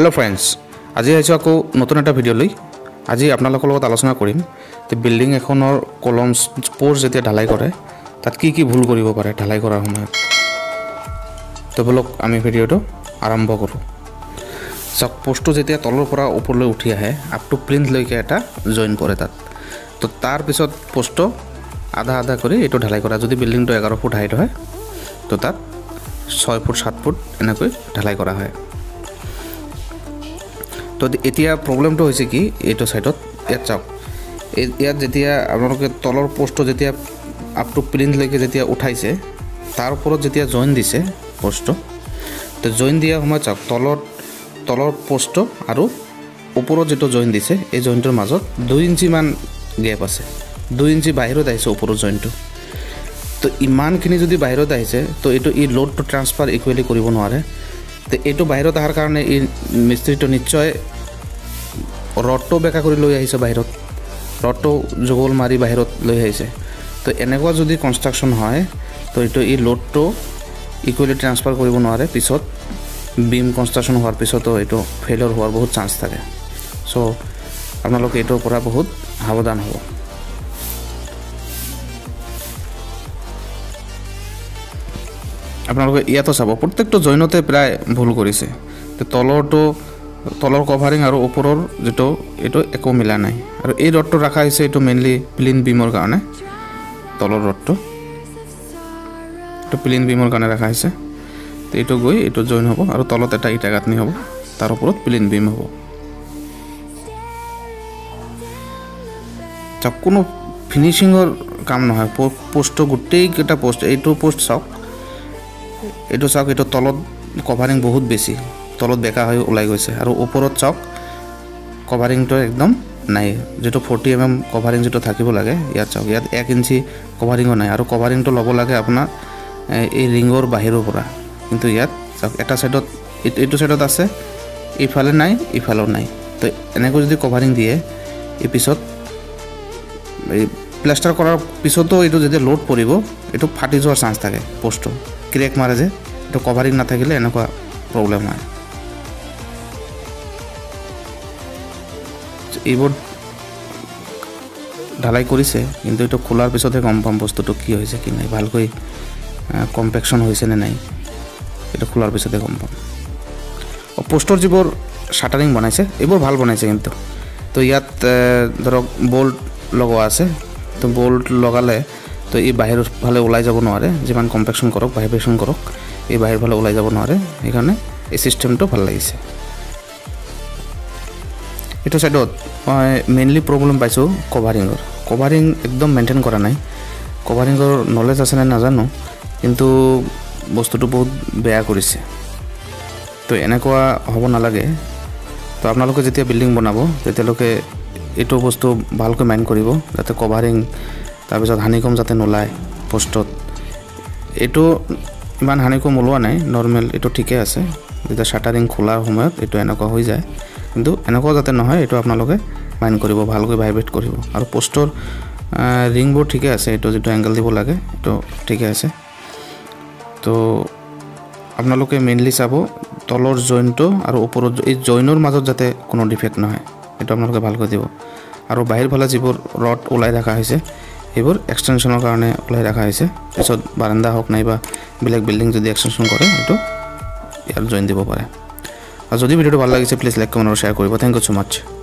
hello friends আজি আইছো আকো নতুন একটা ভিডিও লৈ আজি আপোনালোকৰ লগত আলোচনা কৰিম তে বিল্ডিং এখনৰ কলমস স্প'র্স যেতিয়া ঢালাই কৰে তাত কি কি ভুল কৰিব পাৰে ঢালাই কৰাৰ সময়ত তো বলক আমি ভিডিওটো আৰম্ভ কৰো চক পোষ্টটো যেতিয়া তলৰ পৰা ওপৰলৈ উঠি আহে আপ টু প্লিন্থ লৈকে এটা জয়েন কৰে তাত তো তাৰ পিছত পোষ্ট আধা আধা কৰি এটো ঢালাই কৰা যদি বিল্ডিংটো 11 ফুট হাইট হয় তো তাত 6 ফুট 7 ফুট এনেকৈ ঢালাই কৰা হয় तो एतिया प्रॉब्लम तो होइसे कि एतो साइडत यात जाओ यात जेतिया आपनके तलर पोस्ट जेतिया अप टू प्रिंट लेके जेतिया उठाइसे तार उपरत जेतिया जॉइन दिसे पोस्ट तो जॉइन दिया हम जाओ तलर तलर पोस्ट आरो उपरत जेतो जॉइन दिसे ए जॉइन्टर माजत 2 इंची मान गैप আছে 2 इंची बाहिरत আইছে উপরত জয়েন্ট তো ইমান কিনি যদি বাহিরত আইছে তো এটো ই লোড টু ট্রান্সফার ইকুয়ালি করিব নোৱাৰে तो एटो बाहिरत आहार कारणे मिस्त्री तो निश्चय रडटो बेका करी लई आइसे बाहिरत रडटो जुगल मारी बाहिरत लई आइसे तो एनेकुआ जदि कन्स्ट्रक्शन हय तो एटो इ लोडटो इक्वली ट्रांसफर करिब नोवारे पिছত बीम कन्स्ट्रक्शन होवार पिছত तो एटो फेलियर होवार बहुत चान्स थाके सो आपनालोक एटो पुरा बहुत सावधान हबो आपनालोक इया तो सब प्रत्येकटा जॉइनते प्राय भूल करिसे ते तलर कभारिंग आरो उपरर जेतो एतो एको मिला नाइ आरो ए रडटो राखा आइसे एतो मेनली प्लेन बीमर कारणे तलर रडटो तो प्लेन बीमर कारणे राखा आइसे ते एतो गई एतो जॉइन हबो आरो तलत एटा इटा गातनी हबो तार उपरत प्लेन बीम हबो जकनो फिनिशिंगर काम নহয় পোষ্ট গুটেই এটা পোষ্ট এটো পোষ্ট সক एटो चाक एटो तलत कभारिंग बहुत बेसि तलत बेका हो ओलाई गइसे आरो उपरत चाक कभारिंग तो एकदम नाइ जेतो 40 एमएम कभारिंग जेतो থাকিব লাগে ইয়াত চাক ইয়াত 1 ইঞ্চি कभारिंगो नाइ आरो कभारिंग तो লব লাগে আপনা ए रिंगर बाहिरो पुरा किंतु ইয়াত चाक एटा साइडत एटो साइडत আছে इफाले नाइ इफालो नाइ तो এনেকৈ যদি कभारिंग দিয়ে এপিছত এই প্লাস্টার কৰাৰ পিছতো এটো যদি লোড পৰিব এটো ফাটি যোৱাৰ চান্স থাকে পোষ্ট क्रेक मारे जे तो कभारिंग ना थाकिले एनका प्रॉब्लम है इबोर्ड ढालाई करिसे किंतु एटा खोलार पिछते कम पाम बस्तुटो कि होइसे कि नाइ भालकै कम्पेक्शन होइसे ने नाइ एटा खोलार पिछते कम पाम और पोस्टर जिबोर शाटारिंग बनाइसे एबोर ভাল बनाइसे किंतु तो यात धरक बोल्ट लगवा आसे तो बोल्ट लगाले तो ये बाहर फाले ओलाई जाब नोवारे जिमान कम्पेक्शन करक वाइब्रेशन करक ये बाहर फाले ओलाई जाब नोवारे एखाने ए सिस्टम तो ভাল লাগিছে एटा साइडत मेनली प्रॉब्लम पाइसो कभारिंगर कभारिंग एकदम मेंटेन करा नाइ कभारिंगर नॉलेज আছে না জানো কিন্তু বস্তুটো বহুত বেয়া কৰিছে তো এনেকুৱা হ'ব না লাগে তো আপোনালোকে যেতিয়া বিল্ডিং বনাবো তেতিয়ালৈকে এটো বস্তু ভালকৈ মেইন কৰিব যাতে কভারিং तारपिছত हानिकम जाते नोलाय पोस्टत एटो इमान हानिकम ओलोवा नाइ नर्मेल एटो ठीके आसे जेटा शाटारिंग खोलार समयत एटो एनका हो जाय किन्तु एनका जाते नहय एटो आपनालोके माइन करिबो भालकै भाइब्रेट करिबो आरो पोस्टर रिंग बोर्ड ठीके आसे एटो जेटा एंगल दिबो लागे एटो ठीके आसे तो आपनालोके मेनली चाबो तलर जॉइन्टो आरो ओपरर ए जॉइनर माजत जाते कोनो डिफेक्ट नहय एटो आपनालोके भालकै दिबो आरो बाहिर फाला जिबोर रड ओलाय राखा हयसे এইবোৰ এক্সটেনশনৰ কাৰণে ওলাই ৰাখা হৈছে পিছত বাৰান্দা হওক নাইবা ব্ল্যাক বিল্ডিং যদি এক্সটেনশন কৰে এটো ইয়াৰ জয়েন দিব পাৰে আৰু যদি ভিডিওটো ভাল লাগিছে প্লিজ লাইক কমেন্ট আৰু শেয়ার কৰিব থ্যাংক ইউ সো মাচ